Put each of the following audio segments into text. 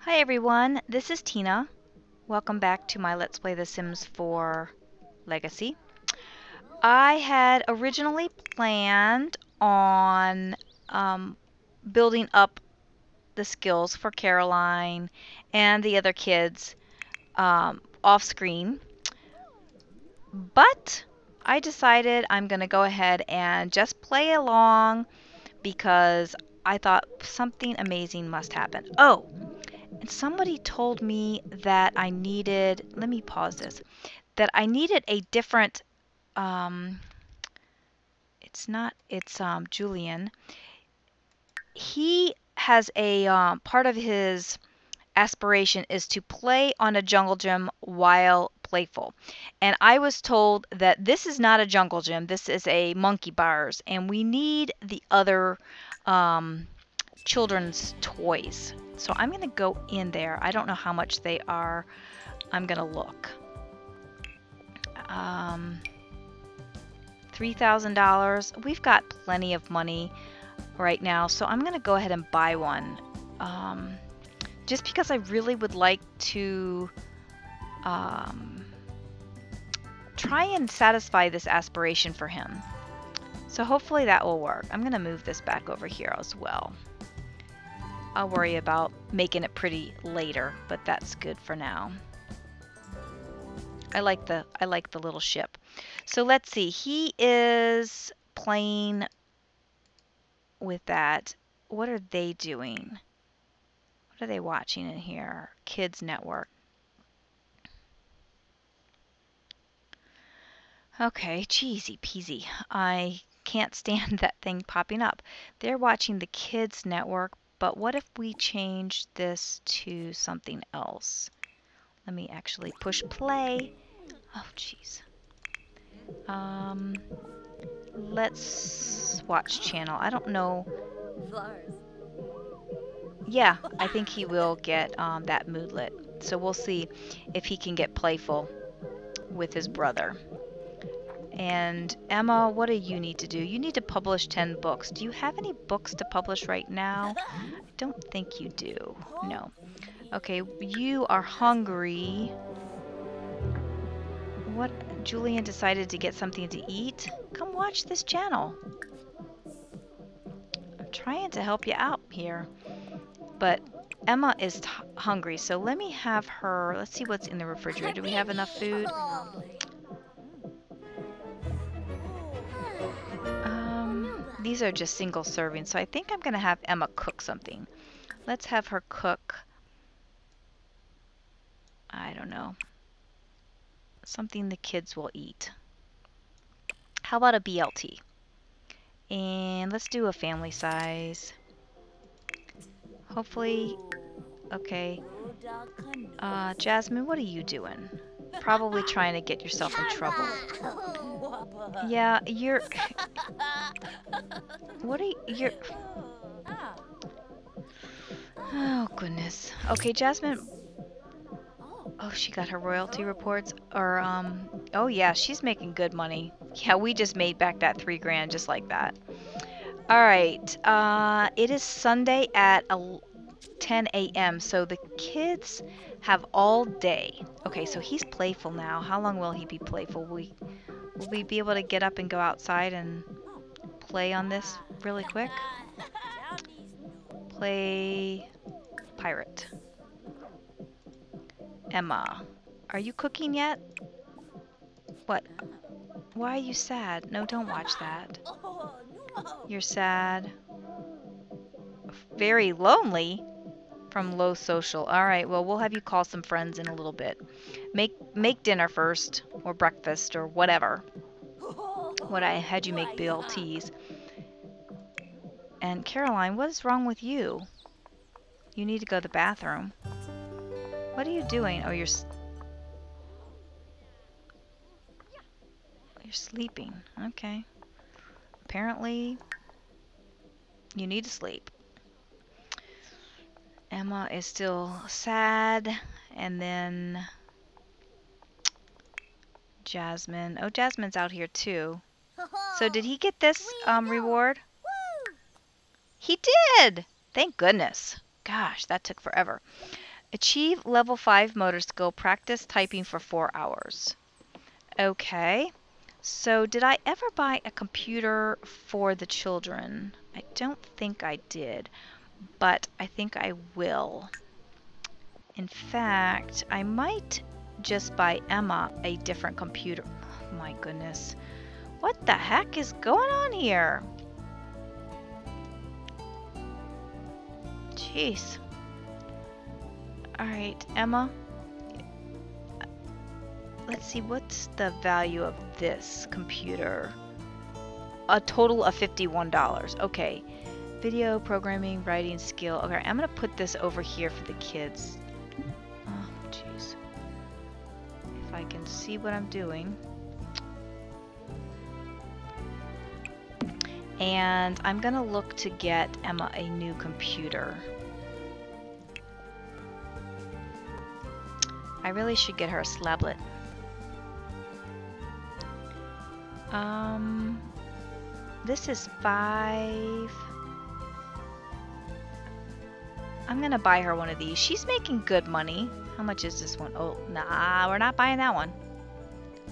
Hi everyone, this is Tina. Welcome back to my Let's Play The Sims 4 Legacy. I had originally planned on building up the skills for Caroline and the other kids off screen, but I decided I'm gonna go ahead and just play along because I thought something amazing must happen. Oh, and somebody told me that I needed, let me pause this, that I needed a different, it's Julian. He has a, part of his aspiration is to play on a jungle gym while playful. And I was told that this is not a jungle gym, this is a monkey bars, and we need the other children's toys. So I'm gonna go in there. I don't know how much they are. I'm gonna look. $3,000. We've got plenty of money right now, so I'm gonna go ahead and buy one. Just because I really would like to try and satisfy this aspiration for him. So hopefully that will work. I'm gonna move this back over here as well. I'll worry about making it pretty later, but that's good for now. I like the little ship. So let's see, he is playing with that. What are they doing? What are they watching in here? Kids Network. Okay, cheesy peasy. I can't stand that thing popping up. They're watching the Kids Network, but what if we change this to something else? Let me actually push play. Oh, jeez. Let's watch channel. I don't know. Yeah, I think he will get that moodlet. So we'll see if he can get playful with his brother. And Emma, what do you need to do? You need to publish 10 books. Do you have any books to publish right now? I don't think you do. No. Okay, you are hungry. What? Julian decided to get something to eat. Come watch this channel. I'm trying to help you out here. But Emma is hungry, so let me have her. Let's see what's in the refrigerator. Do we have enough food? These are just single servings, so I think I'm going to have Emma cook something. Let's have her cook, I don't know, something the kids will eat. How about a BLT? And let's do a family size. Hopefully, okay. Jasmine, what are you doing? Probably trying to get yourself in trouble. Yeah, you're... What are you... You're... Oh, goodness. Okay, Jasmine... Oh, she got her royalty reports. Or, Oh, yeah, she's making good money. Yeah, we just made back that $3,000 just like that. Alright, it is Sunday at 10 a.m., so the kids have all day. Okay, so he's playful now. How long will he be playful? Will we be able to get up and go outside and play on this really quick? Play pirate. Emma, are you cooking yet? What? Why are you sad? No, don't watch that. You're sad. Very lonely from low social. All right, well, we'll have you call some friends in a little bit. Make dinner first, or breakfast, or whatever. What I had you make BLTs. And Caroline, what is wrong with you? You need to go to the bathroom. What are you doing? Oh, you're sleeping. Okay. Apparently, you need to sleep. Emma is still sad, and then Jasmine. Oh, Jasmine's out here too. So did he get this reward? He did! Thank goodness. Gosh, that took forever. Achieve level 5 motor skill. Practice typing for 4 hours. Okay. So did I ever buy a computer for the children? I don't think I did, but I think I will. In fact, I might just buy Emma a different computer. Oh my goodness. What the heck is going on here? Jeez. Alright, Emma. Let's see, what's the value of this computer? A total of $51. Okay. Video, programming, writing skill. Okay, I'm going to put this over here for the kids. Oh, jeez. If I can see what I'm doing. And I'm going to look to get Emma a new computer. I really should get her a slablet. This is 5. I'm gonna buy her one of these. She's making good money. How much is this one? Oh, nah, we're not buying that one.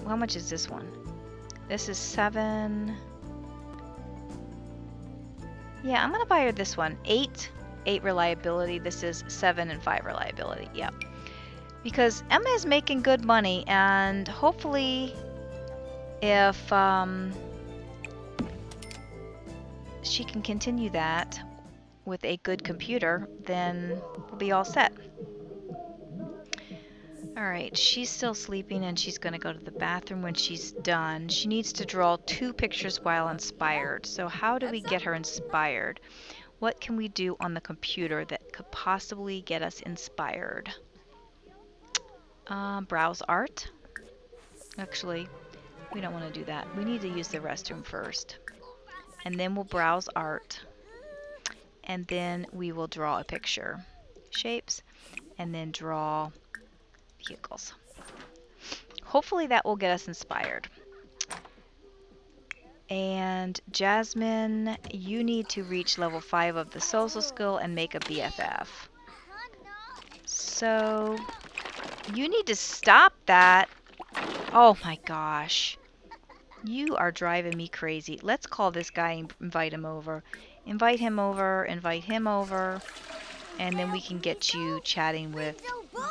How much is this one? This is 7. Yeah, I'm gonna buy her this one. 8 reliability. This is 7 and 5 reliability. Yep. Because Emma is making good money, and hopefully if she can continue that with a good computer, then we'll be all set. Alright, she's still sleeping and she's going to go to the bathroom when she's done. She needs to draw 2 pictures while inspired. So how do we get her inspired? What can we do on the computer that could possibly get us inspired? Browse art. Actually, we don't want to do that. We need to use the restroom first. And then we'll browse art. And then we will draw a picture. Shapes. And then draw vehicles. Hopefully that will get us inspired. And Jasmine, you need to reach level 5 of the social skill and make a BFF. So... you need to stop that. Oh my gosh. You are driving me crazy. Let's call this guy and invite him over. Invite him over, invite him over. And then we can get you chatting with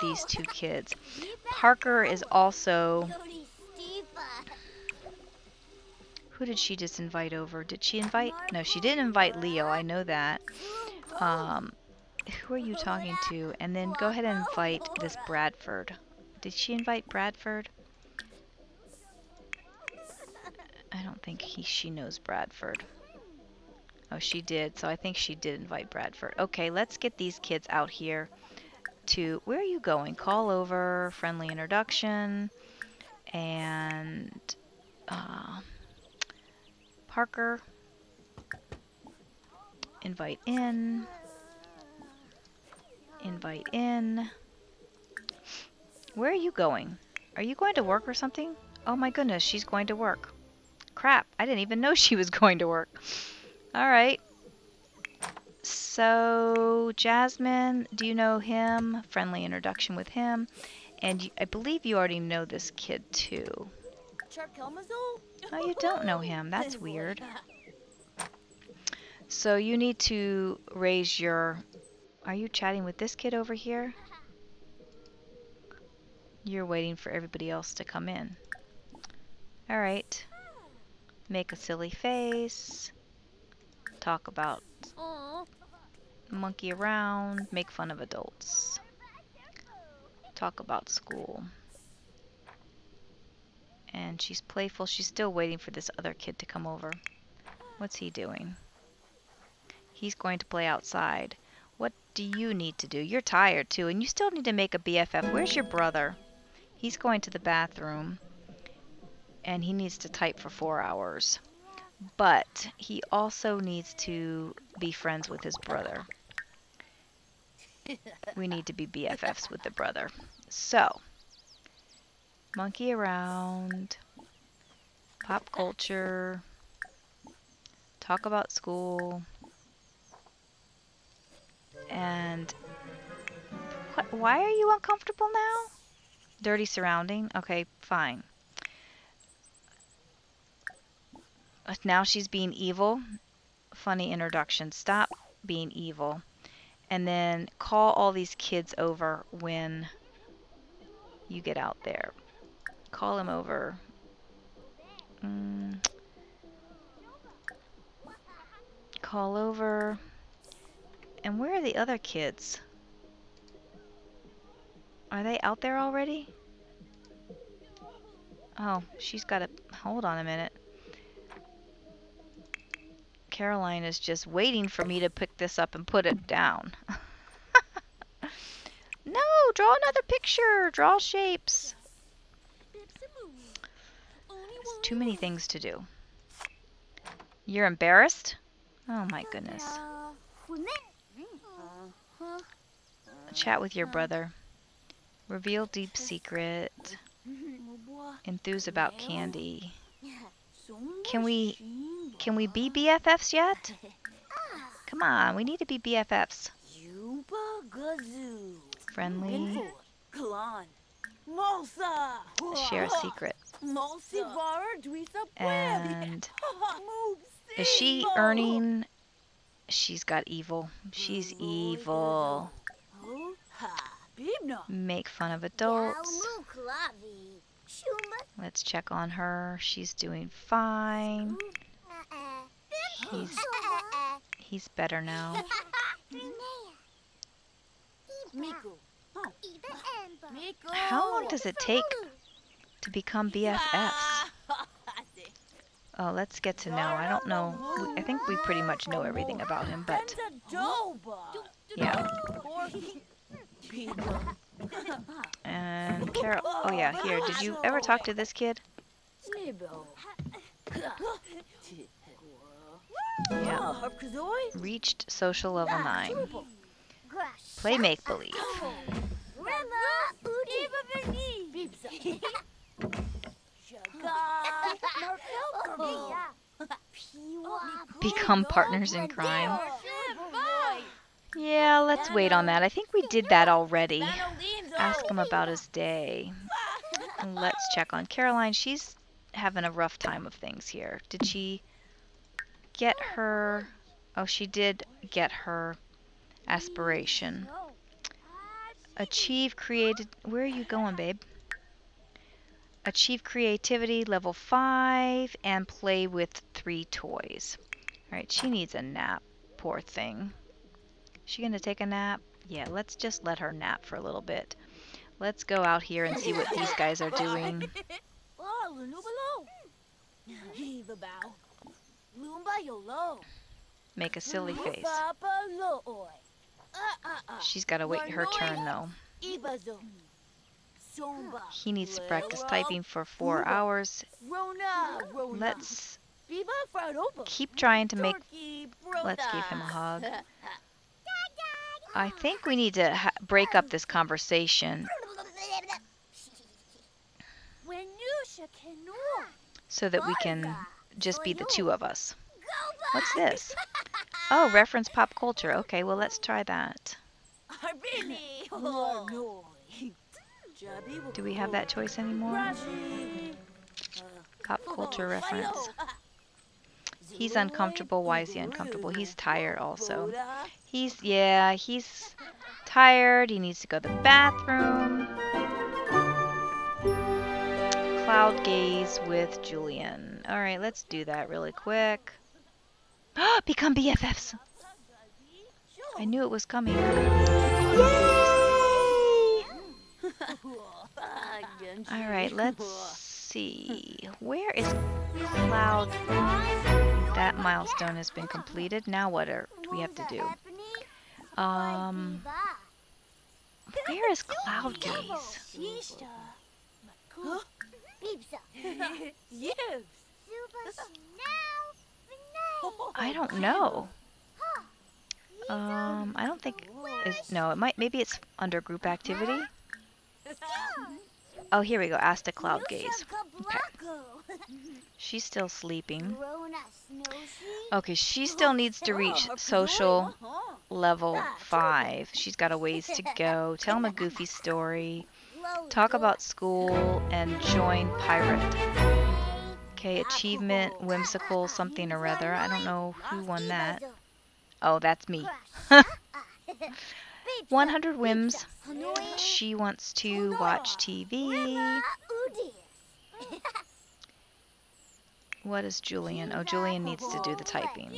these 2 kids. Parker is also... who did she just invite over? Did she invite? No, she didn't invite Leo. I know that. Who are you talking to? And then go ahead and invite this Bradford. Did she invite Bradford? I don't think she knows Bradford. Oh, she did. So I think she did invite Bradford. Okay, let's get these kids out here to... where are you going? Call over, friendly introduction, and Parker, invite in. Invite in. Where are you going? Are you going to work or something? Oh my goodness, she's going to work. Crap, I didn't even know she was going to work. Alright. So, Jasmine, do you know him? Friendly introduction with him. And I believe you already know this kid too. No, you don't know him. That's weird. So you need to raise your... are you chatting with this kid over here? You're waiting for everybody else to come in. Alright. Make a silly face. Talk about... monkey around. Make fun of adults. Talk about school. And she's playful. She's still waiting for this other kid to come over. What's he doing? He's going to play outside. What do you need to do? You're tired too, and you still need to make a BFF. Where's your brother? He's going to the bathroom, and he needs to type for 4 hours. But he also needs to be friends with his brother. We need to be BFFs with the brother. So, monkey around, pop culture, talk about school. And why are you uncomfortable now? Dirty surrounding? Okay, fine. Now she's being evil. Funny introduction. Stop being evil. And then call all these kids over when you get out there. Call them over. Call over. And where are the other kids? Are they out there already? Oh, she's got to... Hold on a minute. Caroline is just waiting for me to pick this up and put it down. No, draw another picture. Draw shapes. There's too many things to do. You're embarrassed? Oh my goodness. Chat with your brother. Reveal deep secret. Enthuse about candy. Can we be BFFs yet? Come on, we need to be BFFs. Friendly. Share a secret. And is she earning? She's got evil. She's evil. Make fun of adults. Let's check on her. She's doing fine. He's better now. How long does it take to become BFFs? Oh, let's get to know. I don't know. I think we pretty much know everything about him, but... Yeah. And Carol, oh yeah, here, did you ever talk to this kid? Yeah. Reached social level 9. Play make-believe. Become partners in crime. Yeah, let's wait on that. I think we did that already. Ask him about his day. Let's check on Caroline. She's having a rough time of things here. Did she get her... Oh, she did get her aspiration. Achieve created... Where are you going, babe? Achieve creativity, level 5, and play with 3 toys. All right, she needs a nap, poor thing. She gonna take a nap? Yeah, let's just let her nap for a little bit. Let's go out here and see what these guys are doing. Make a silly face. She's gotta wait her turn though. He needs to practice typing for 4 hours. Let's keep trying to make... Let's give him a hug. I think we need to break up this conversation so that we can just be the 2 of us. What's this? Oh, reference pop culture. Okay, well, let's try that. Do we have that choice anymore? Pop culture reference. He's uncomfortable. Why is he uncomfortable? He's tired also. He's tired. He needs to go to the bathroom. Cloud gaze with Julian. All right, let's do that really quick. Become BFFs. I knew it was coming. Yay! All right, let's see. Where is Cloud? That milestone has been completed. Now what do we have to do? Where is Cloud Gaze? I don't know. I don't think... No, it might... Maybe it's under group activity? Oh, here we go. Ask to Cloud Gaze. Okay. She's still sleeping. Okay, she still needs to reach social level 5. She's got a ways to go. Tell them a goofy story. Talk about school and join pirate. Okay, achievement, whimsical, something or other. I don't know who won that. Oh, that's me. 100 whims. She wants to watch TV. What is Julian? Oh, Julian needs to do the typing.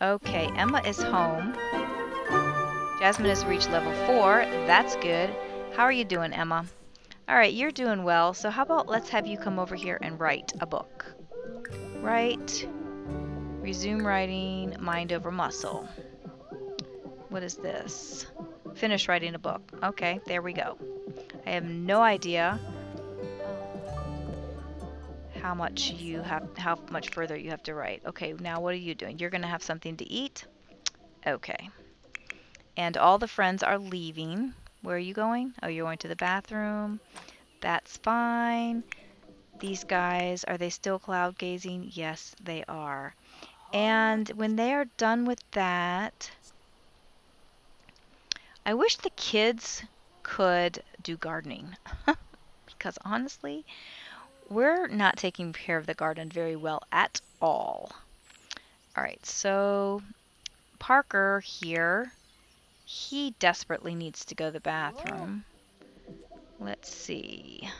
Okay, Emma is home. Jasmine has reached level 4. That's good. How are you doing, Emma? Alright, you're doing well. So how about let's have you come over here and write a book. Write. Resume writing. Mind over muscle. What is this? Finish writing a book. Okay, there we go. I have no idea how much you have, how much further you have to write. Okay, now what are you doing? You're going to have something to eat. Okay. And all the friends are leaving. Where are you going? Oh, you're going to the bathroom. That's fine. These guys, are they still cloud gazing? Yes, they are. And when they are done with that, I wish the kids could do gardening because honestly, we're not taking care of the garden very well at all. All right, so Parker here, he desperately needs to go to the bathroom. Let's see.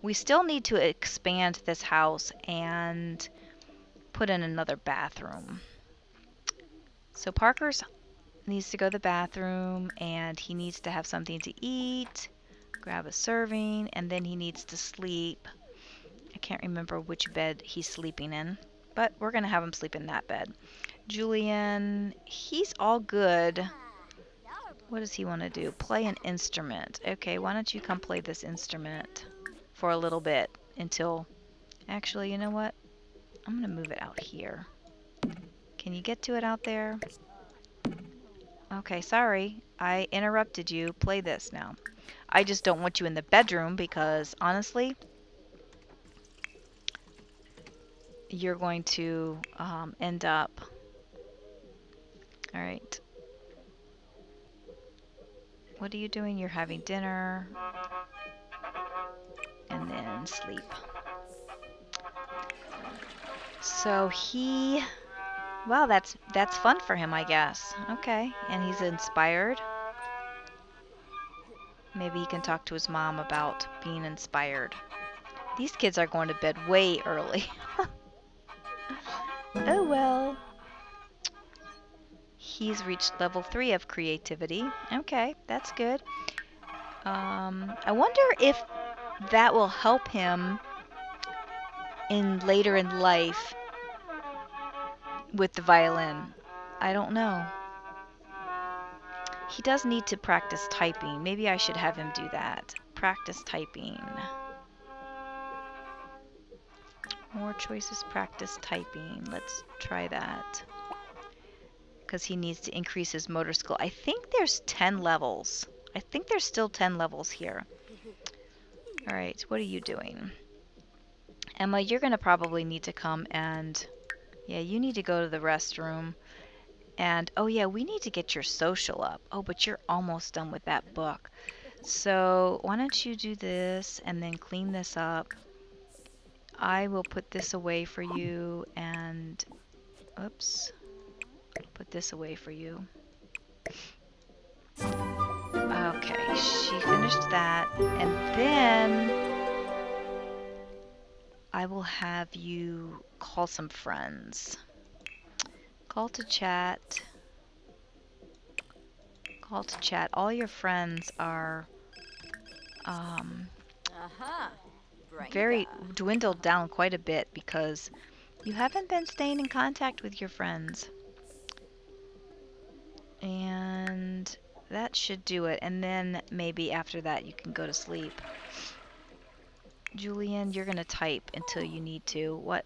We still need to expand this house and put in another bathroom. So Parker's needs to go to the bathroom and he needs to have something to eat, grab a serving, and then he needs to sleep. I can't remember which bed he's sleeping in, but we're gonna have him sleep in that bed. Julian, he's all good. What does he want to do? Play an instrument. Okay, why don't you come play this instrument for a little bit until, actually, you know what? I'm gonna move it out here. Can you get to it out there? Okay, sorry, I interrupted you. Play this now. I just don't want you in the bedroom because, honestly, you're going to end up... Alright. What are you doing? You're having dinner. And then sleep. So he... Wow, that's fun for him, I guess. Okay, and he's inspired. Maybe he can talk to his mom about being inspired. These kids are going to bed way early. Oh well. He's reached level 3 of creativity. Okay, that's good. I wonder if that will help him in later in life with the violin. I don't know. He does need to practice typing. Maybe I should have him do that. Practice typing. More choices, practice typing. Let's try that. Because he needs to increase his motor skill. I think there's 10 levels. I think there's still 10 levels here. Alright, what are you doing? Emma, you're going to probably need to come and... Yeah, you need to go to the restroom. And, oh yeah, we need to get your social up. Oh, but you're almost done with that book. So, why don't you do this and then clean this up. I will put this away for you and... Oops. Put this away for you. Okay, she finished that. And then... I will have you call some friends. Call to chat. Call to chat. All your friends are very dwindled down quite a bit because you haven't been staying in contact with your friends. And that should do it. And then maybe after that you can go to sleep. Julian, you're going to type until you need to. What?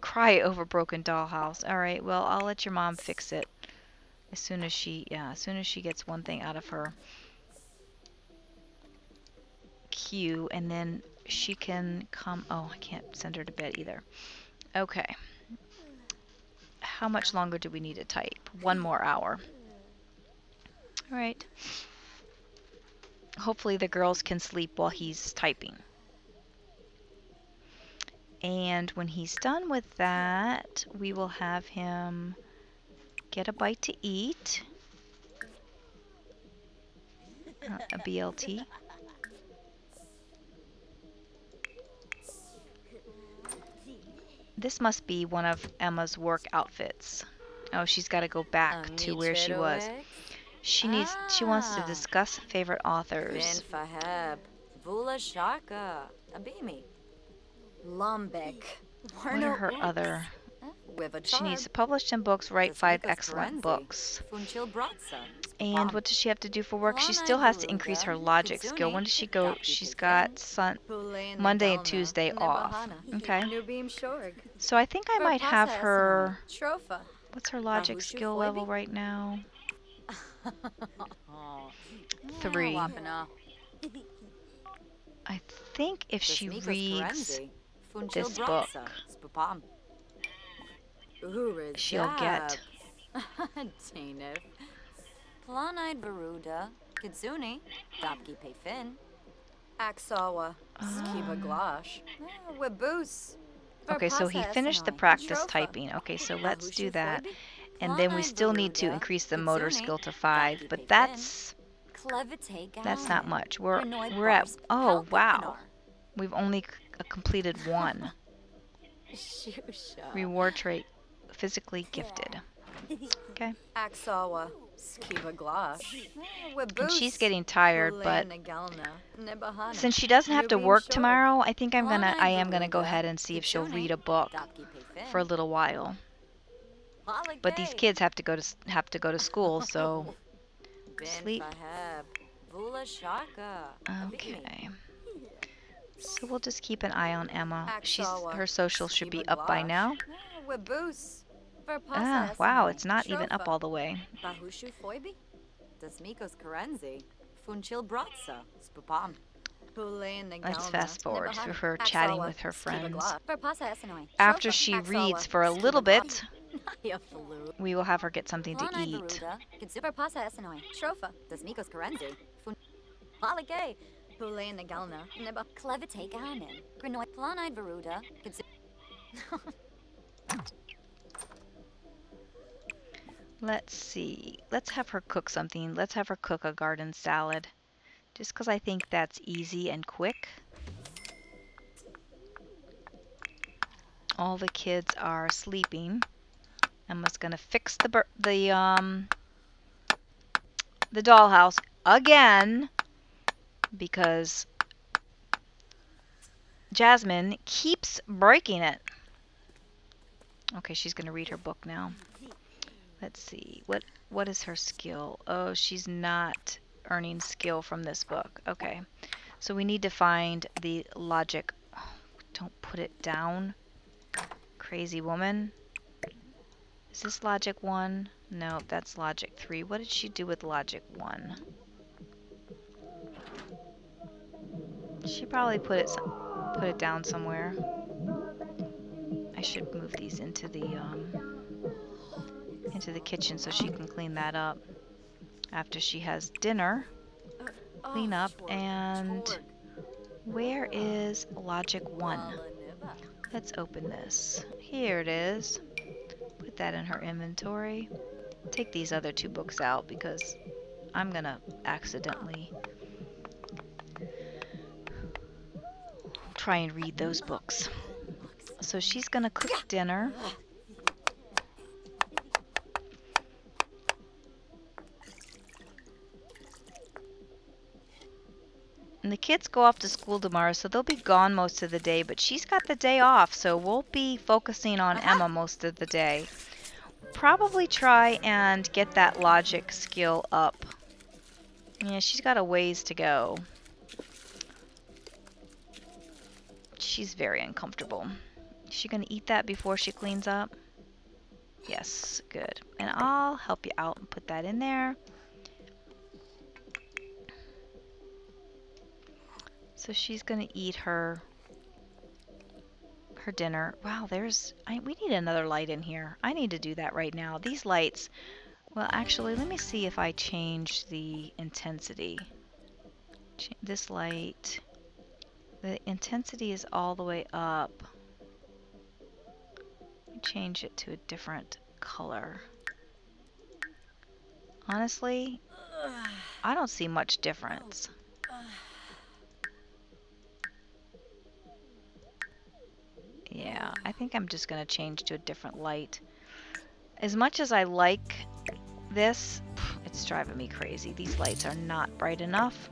Cry over broken dollhouse. All right. Well, I'll let your mom fix it as soon as she, yeah, as soon as she gets one thing out of her queue, and then she can come. Oh, I can't send her to bed either. Okay. How much longer do we need to type? 1 more hour. All right. Hopefully the girls can sleep while he's typing. And when he's done with that, we will have him get a bite to eat. A BLT. This must be one of Emma's work outfits. Oh, she's got to go back to where she was. She needs. She wants to discuss favorite authors. What are her other? She needs to publish 10 books, write 5 excellent books. And what does she have to do for work? She still has to increase her logic skill. When does she go? She's got Monday and Tuesday off. Okay. So I think I might have her... What's her logic skill level right now? 3. I think if she reads this book, she'll get... Okay, so he finished the practice typing. Okay, so let's do that. And then we still need to increase the motor skill to 5, but that's not much. We're at... Oh, wow. We've only completed 1. Reward trait. Physically gifted. Okay. And she's getting tired, but since she doesn't have to work tomorrow, I think I am gonna go ahead and see if she'll read a book for a little while. But these kids have to go to school, so sleep. Okay. So we'll just keep an eye on Emma. Her social should be up by now. Ah, wow, it's not even up all the way. Let's fast forward to her chatting with her friends. After she reads for a little bit, we will have her get something to eat. Let's see. Let's have her cook something. Let's have her cook a garden salad. Just because I think that's easy and quick. All the kids are sleeping. Emma's gonna fix the dollhouse again because Jasmine keeps breaking it. Okay, she's gonna read her book now. Let's see. What is her skill? Oh, she's not earning skill from this book. Okay. So we need to find the logic. Oh, don't put it down. Crazy woman. Is this logic 1? No, that's logic 3. What did she do with logic 1? She probably put it down somewhere. I should move these into the kitchen so she can clean that up after she has dinner. Clean up. And where is logic 1? Let's open this. Here it is. Put that in her inventory. Take these other 2 books out because I'm gonna accidentally try and read those books. So she's gonna cook dinner. And the kids go off to school tomorrow, so they'll be gone most of the day, but she's got the day off, so we'll be focusing on Emma most of the day. Probably try and get that logic skill up. Yeah, she's got a ways to go. She's very uncomfortable. Is she gonna eat that before she cleans up? Yes, good. And I'll help you out and put that in there. So she's gonna eat her her dinner. Wow, we need another light in here. I need to do that right now. These lights, well, actually, let me see if I change the intensity. This light, the intensity is all the way up. Change it to a different color. Honestly, I don't see much difference. Yeah, I think I'm just going to change to a different light. As much as I like this, it's driving me crazy. These lights are not bright enough.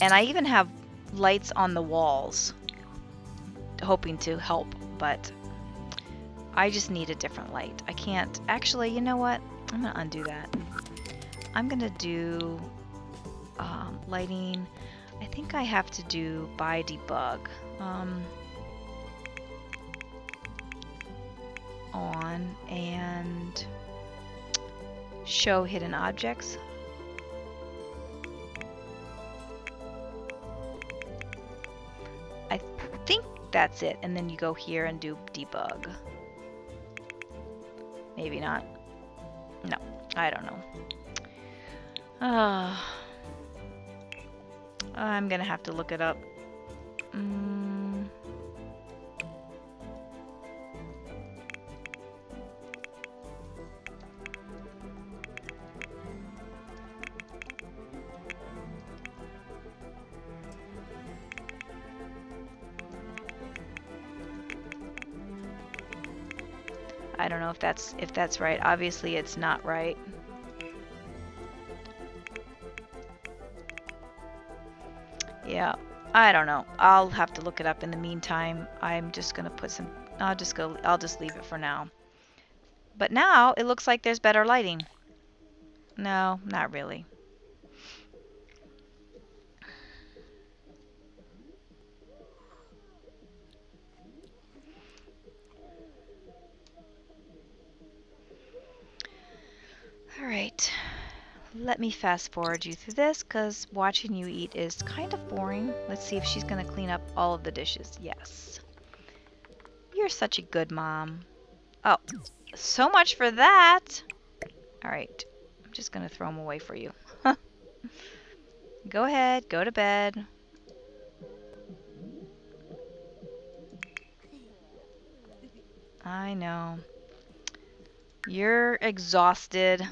And I even have lights on the walls, hoping to help, but I just need a different light. I can't. Actually, you know what? I'm going to undo that. I'm going to do lighting. I think I have to do by debug. On and show hidden objects. I think that's it. And then you go here and do debug. Maybe not. No, I don't know. I'm gonna have to look it up. I don't know if that's right. Obviously it's not right. Yeah, I don't know. I'll have to look it up in the meantime. I'm just gonna put some, I'll just leave it for now. But now it looks like there's better lighting. No, not really. Alright, let me fast forward you through this because watching you eat is kind of boring. Let's see if she's going to clean up all of the dishes. Yes. You're such a good mom. Oh, so much for that. Alright, I'm just going to throw them away for you. Go ahead, go to bed. I know. You're exhausted.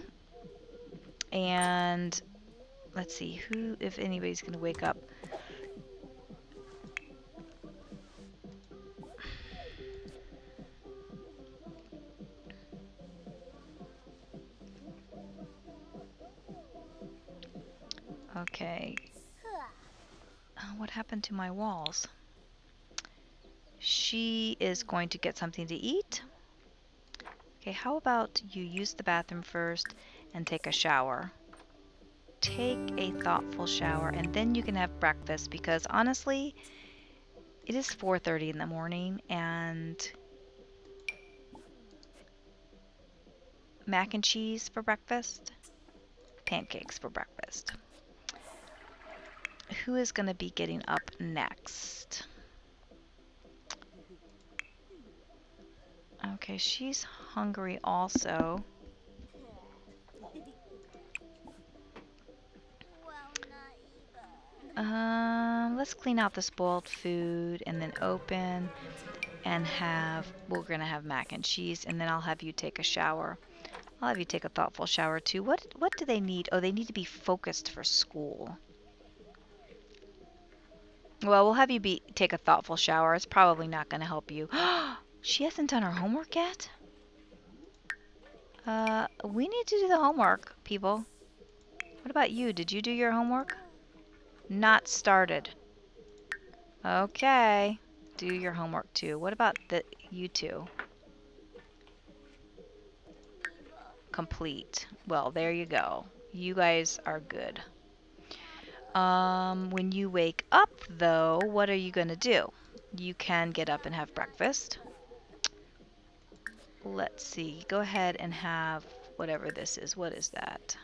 And let's see who, if anybody's going to wake up. Okay. What happened to my walls? She is going to get something to eat. Okay, how about you use the bathroom first and take a shower? Take a thoughtful shower, and then you can have breakfast, because honestly, it is 4:30 in the morning, and mac and cheese for breakfast, pancakes for breakfast. Who is going to be getting up next? Okay, she's hungry also. Let's clean out the spoiled food and then open and have, we're gonna have mac and cheese, and then I'll have you take a shower. I'll have you take a thoughtful shower too. What do they need? Oh, they need to be focused for school. Well, we'll have you take a thoughtful shower. It's probably not gonna help you. She hasn't done her homework yet? We need to do the homework, people. What about you? Did you do your homework? Not started. Okay. Do your homework too. What about you two? Complete. Well, there you go. You guys are good. When you wake up, though, what are you going to do? You can get up and have breakfast. Let's see, go ahead and have whatever this is. What is that?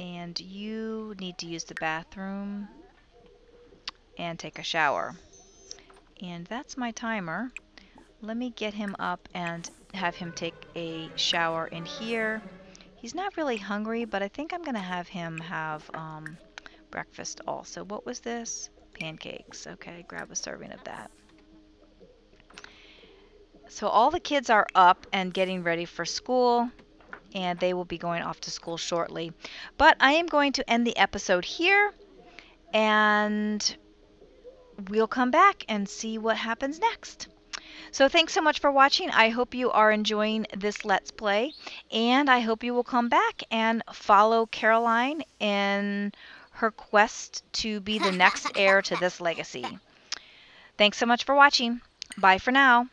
And you need to use the bathroom and take a shower. And that's my timer. Let me get him up and have him take a shower in here. He's not really hungry, but I think I'm gonna have him have breakfast also. What was this? Pancakes. Okay, grab a serving of that. So all the kids are up and getting ready for school, and they will be going off to school shortly. But I am going to end the episode here, and we'll come back and see what happens next. So thanks so much for watching. I hope you are enjoying this Let's Play, and I hope you will come back and follow Caroline in her quest to be the next heir to this legacy. Thanks so much for watching. Bye for now.